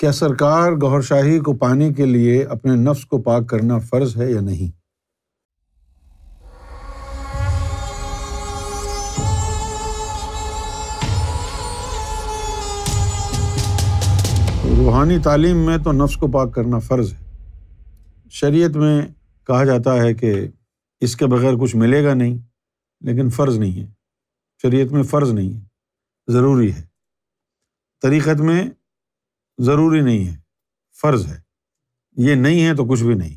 क्या सरकार गौहर शाही को पाने के लिए अपने नफ्स को पाक करना फ़र्ज़ है या नहीं? रूहानी तालीम में तो नफ्स को पाक करना फ़र्ज़ है। शरीयत में कहा जाता है कि इसके बगैर कुछ मिलेगा नहीं, लेकिन फ़र्ज़ नहीं है। शरीयत में फ़र्ज़ नहीं है, ज़रूरी है। तरीक़त में ज़रूरी नहीं है, फ़र्ज़ है। ये नहीं है तो कुछ भी नहीं।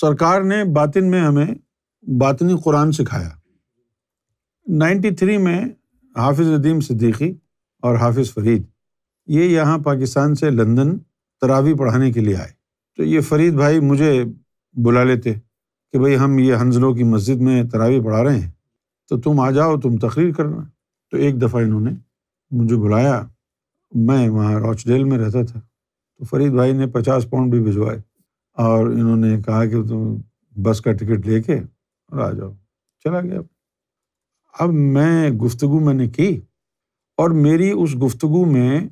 सरकार ने बातिन में हमें बातिनी कुरान सिखाया। 93 में हाफिज़ नदीम सिद्दीकी और हाफिज़ फ़रीद ये यहाँ पाकिस्तान से लंदन तरावी पढ़ाने के लिए आए, तो ये फ़रीद भाई मुझे बुला लेते कि भाई हम ये हंजलों की मस्जिद में तरावी पढ़ा रहे हैं, तो तुम आ जाओ, तुम तकरीर करना। तो एक दफ़ा इन्होंने मुझे बुलाया, मैं वहाँ रॉचडेल में रहता था, तो फ़रीद भाई ने 50 पाउंड भी भिजवाए और इन्होंने कहा कि तुम बस का टिकट लेके और आ जाओ। चला गया। अब मैं गुफ्तगू मैंने की और मेरी उस गुफ्तगू में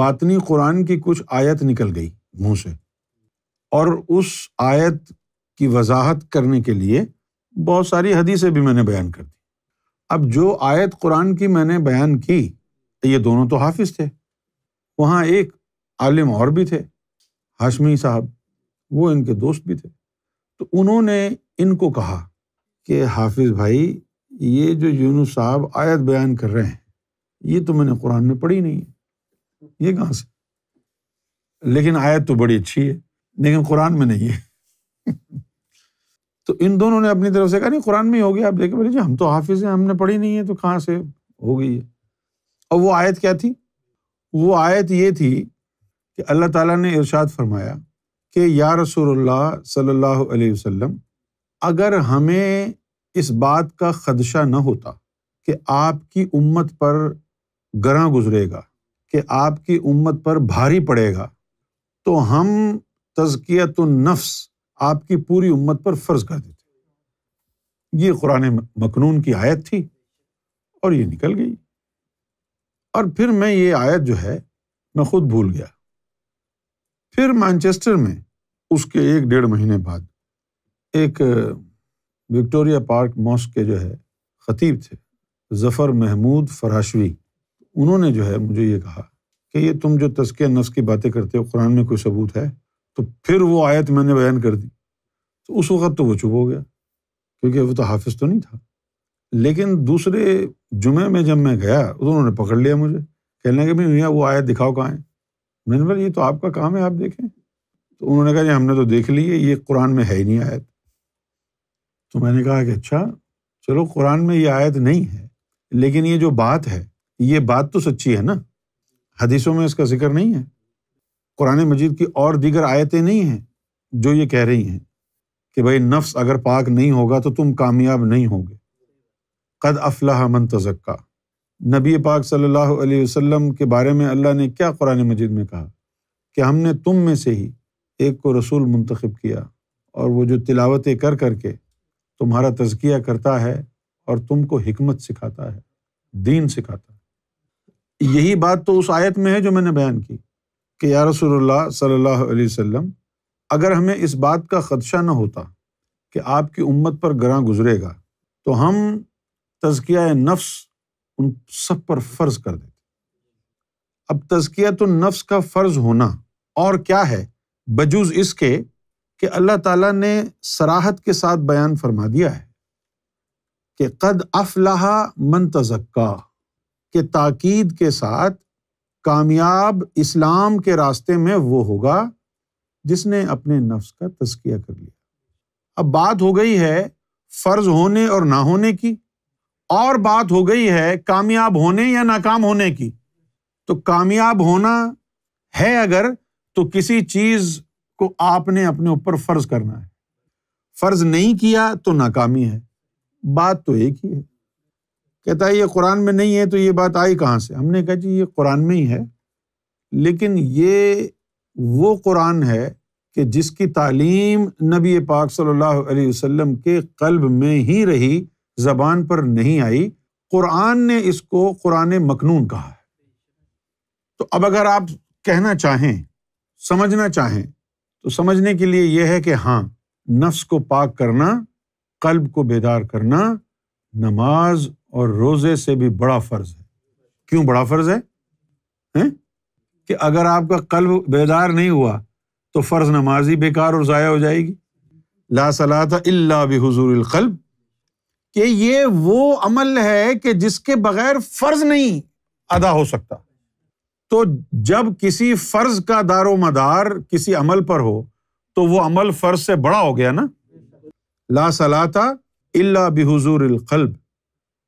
बातनी कुरान की कुछ आयत निकल गई मुँह से, और उस आयत की वजाहत करने के लिए बहुत सारी हदीसें भी मैंने बयान कर दी। अब जो आयत कुरान की मैंने बयान की, ये दोनों तो हाफिज़ थे, वहाँ एक आलिम और भी थे, हाशमी साहब, वो इनके दोस्त भी थे, तो उन्होंने इनको कहा कि हाफिज़ भाई, ये जो यूनुस साहब आयत बयान कर रहे हैं, ये तो मैंने कुरान में पढ़ी नहीं है, ये कहाँ से? लेकिन आयत तो बड़ी अच्छी है, लेकिन कुरान में नहीं है। तो इन दोनों ने अपनी तरफ से कहा, नहीं कुरान में ही हो गया। आप देखें, बोले जी हम तो हाफिज़ हैं, हमने पढ़ी नहीं है, तो कहाँ से हो गई है? और वो आयत क्या थी? वो आयत ये थी कि अल्लाह ताला ने इरशाद फरमाया कि या रसूलुल्लाह सल्लल्लाहु अलैहि वसल्लम, अगर हमें इस बात का खदशा न होता कि आपकी उम्मत पर गरां गुजरेगा, कि आपकी उम्मत पर भारी पड़ेगा, तो हम तज़कियतुन नफ्स आपकी पूरी उम्मत पर फ़र्ज़ कर देते। ये कुरान मकनून की आयत थी और ये निकल गई। और फिर मैं ये आयत जो है मैं ख़ुद भूल गया। फिर मैनचेस्टर में उसके 1-1.5 महीने बाद एक विक्टोरिया पार्क मॉस्क के जो है ख़तीब थे जफ़र महमूद फ़राशवी, उन्होंने जो है मुझे ये कहा कि ये तुम जो तज़किया नफ्स की बातें करते हो, कुरान में कोई सबूत है? तो फिर वो आयत मैंने बयान कर दी। तो उस वक़्त तो वो चुप हो गया, क्योंकि वो तो हाफिज़ तो नहीं था। लेकिन दूसरे जुमे में जब मैं गया, उन्होंने पकड़ लिया मुझे, कहने लगे भैया वो आयत दिखाओ कहाँ है। मैंने बोला ये तो आपका काम है, आप देखें। तो उन्होंने कहा हमने तो देख ली है, ये कुरान में है ही नहीं आयत। तो मैंने कहा कि अच्छा चलो, कुरान में ये आयत नहीं है, लेकिन ये जो बात है, ये बात तो सच्ची है ना, हदीसों में इसका जिक्र नहीं है, कुरान मजीद की और दीगर आयतें नहीं हैं जो ये कह रही हैं कि भाई नफ्स अगर पाक नहीं होगा तो तुम कामयाब नहीं होगे। क़द अफ़लह मन तज़क्का, नबी पाक सल्लल्लाहु अलैहि वसल्लम के बारे में अल्लाह ने क्या कुरान मजीद में कहा कि हमने तुम में से ही एक को रसूल मुंतखब किया, और वो जो तिलावतें कर करके तुम्हारा तज़किया करता है और तुमको हिकमत सिखाता है, दीन सिखाता है। यही बात तो उस आयत में है जो मैंने बयान की कि या रसूलुल्लाह सल्लल्लाहु अलैहि वसल्लम, अगर हमें इस बात का ख़दशा न होता कि आपकी उम्मत पर गरां गुजरेगा, तो हम तज़किया नफ्स उन सब पर फ़र्ज़ कर देते। अब तज़किया तो नफ्स का फ़र्ज़ होना और क्या है बजूज़ इसके कि अल्लाह ताला ने सराहत के साथ बयान फरमा दिया है कि क़द अफ़लहा मन तज़क्का, के ताकीद के साथ कामयाब इस्लाम के रास्ते में वो होगा जिसने अपने नफ्स का तज़किया कर लिया। अब बात हो गई है फ़र्ज़ होने और ना होने की, और बात हो गई है कामयाब होने या नाकाम होने की। तो कामयाब होना है अगर, तो किसी चीज़ को आपने अपने ऊपर फ़र्ज़ करना है, फ़र्ज़ नहीं किया तो नाकामी है। बात तो एक ही है। कहता है ये कुरान में नहीं है, तो ये बात आई कहाँ से? हमने कहा जी ये कुरान में ही है, लेकिन ये वो कुरान है कि जिसकी तालीम नबी पाक सल्लल्लाहु अलैहि वसल्लम के क़ल्ब में ही रही, ज़बान पर नहीं आई। कुरान ने इसको कुरान मकनून कहा है। तो अब अगर आप कहना चाहें, समझना चाहें, तो समझने के लिए यह है कि हाँ, नफ्स को पाक करना, कल्ब को बेदार करना नमाज और रोज़े से भी बड़ा फ़र्ज़ है। क्यों बड़ा फ़र्ज़ है? कि अगर आपका कल्ब बेदार नहीं हुआ तो फ़र्ज़ नमाज ही बेकार और ज़ाया हो जाएगी। ला सलाता इल्ला बि हुजूरिल क़ल्ब, कि ये वो अमल है कि जिसके बगैर फ़र्ज़ नहीं अदा हो सकता। तो जब किसी फ़र्ज़ का दारो मदार किसी अमल पर हो तो वो अमल फ़र्ज़ से बड़ा हो गया ना। ला सलाता इल्ला बि हुजूरिल क़ल्ब,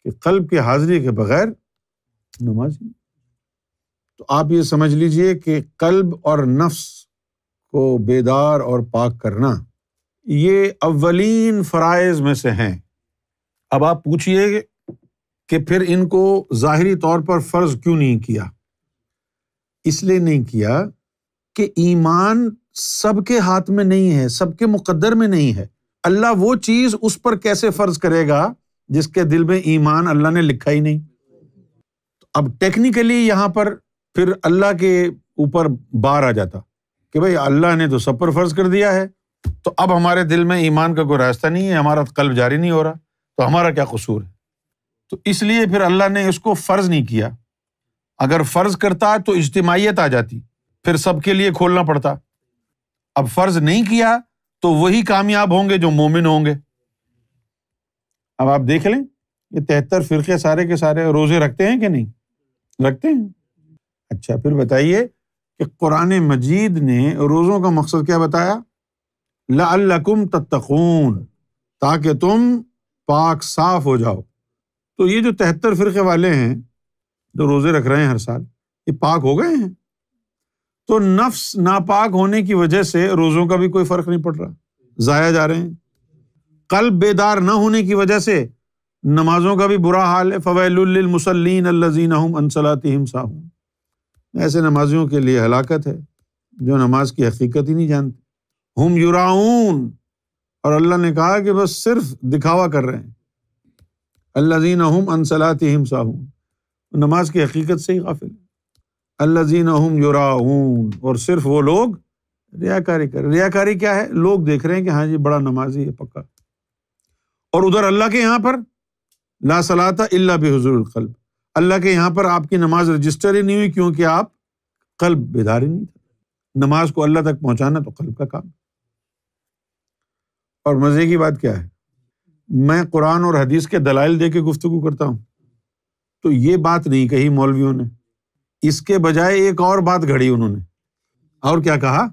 कि क़ल्ब की हाज़िरी के बगैर नमाज। तो आप ये समझ लीजिए कि क़ल्ब और नफ्स को बेदार और पाक करना ये अव्वलीन फ़राइज़ में से हैं। अब आप पूछिए कि फिर इनको ज़ाहिरी तौर पर फ़र्ज़ क्यों नहीं किया? इसलिए नहीं किया कि ईमान सबके हाथ में नहीं है, सबके मुक़द्दर में नहीं है। अल्लाह वो चीज़ उस पर कैसे फ़र्ज़ करेगा जिसके दिल में ईमान अल्लाह ने लिखा ही नहीं। तो अब टेक्निकली यहाँ पर फिर अल्लाह के ऊपर बार आ जाता कि भाई अल्लाह ने तो सब पर फ़र्ज़ कर दिया है, तो अब हमारे दिल में ईमान का कोई रास्ता नहीं है, हमारा कल्ब जारी नहीं हो रहा, तो हमारा क्या कसूर है? तो इसलिए फिर अल्लाह ने इसको फ़र्ज़ नहीं किया। अगर फ़र्ज़ करता तो इज्तिमाइयत आ जाती, फिर सबके लिए खोलना पड़ता। अब फ़र्ज़ नहीं किया तो वही कामयाब होंगे जो मोमिन होंगे। अब आप देख लें ये 73 फ़िरक़े सारे के सारे रोज़े रखते हैं कि नहीं रखते हैं। अच्छा फिर बताइए कि कुरान मजीद ने रोज़ों का मकसद क्या बताया? लअल्लकुम तत्तकून, ताकि तुम पाक साफ हो जाओ। तो ये जो 73 फ़िरक़े वाले हैं जो रोज़े रख रहे हैं हर साल, ये पाक हो गए हैं। तो नफ्स नापाक होने की वजह से रोज़ों का भी कोई फ़र्क नहीं पड़ रहा, ज़ाया जा रहे हैं। क़ल्ब बेदार ना होने की वजह से नमाज़ों का भी बुरा हाल है। फ़वैलुल लिलमुसल्लीन अल्लज़ीना हुम अन सलातिहिम साहून, ऐसे नमाजियों के लिए हलाकत है जो नमाज की हकीकत ही नहीं जानते। हम युराऊन, और अल्लाह ने कहा कि बस सिर्फ दिखावा कर रहे हैं। अल्लज़ीना हुम अन सलातिहिम साहून, नमाज की हकीकत से ही गाफिल है। अल्लज़ीना हुम युराऊन, और सिर्फ वो लोग रियाकारी कर। रियाकारी क्या है? लोग देख रहे हैं कि हाँ जी बड़ा नमाजी है पक्का, और उधर अल्लाह के यहाँ पर ला सलाता इल्ला बि हुजूरिल क़ल्ब, अल्लाह के यहाँ पर आपकी नमाज रजिस्टर ही नहीं हुई क्योंकि आप क़ल्ब बेदार ही नहीं था। नमाज को अल्लाह तक पहुँचाना तो क़ल्ब का काम। और मज़े की बात क्या है, मैं कुरान और हदीस के दलाइल दे के गुफ्तगू करता हूँ, तो ये बात नहीं कही मौलवियों ने, इसके बजाय एक और बात घड़ी उन्होंने। और क्या कहा?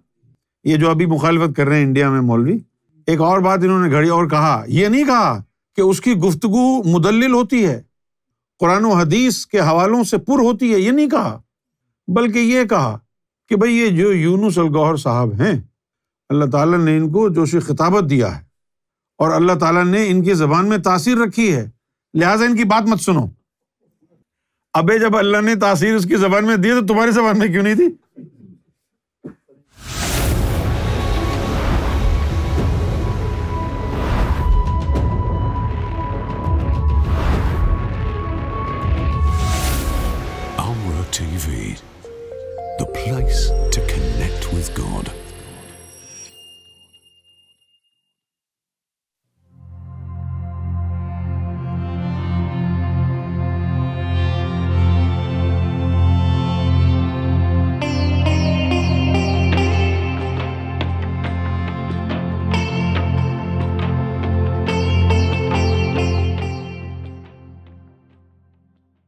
ये जो अभी मुखालफत कर रहे हैं इंडिया में मौलवी, एक और बात इन्होंने घड़ी और कहा। ये नहीं कहा कि उसकी गुफ्तगू मुदल्लिल होती है, कुरान और हदीस के हवालों से पुर होती है, ये नहीं कहा, बल्कि ये कहा कि भाई ये जो यूनुस अल गौहर साहब हैं, अल्लाह ताला ने इनको जोश खिताबत दिया है और अल्लाह ताला ने इनकी ज़बान में तासीर रखी है, लिहाजा इनकी बात मत सुनो। अबे जब अल्लाह ने तासीर उसकी ज़बान में दी है तो तुम्हारी ज़बान में क्यों नहीं थी? TV, the place to connect with God.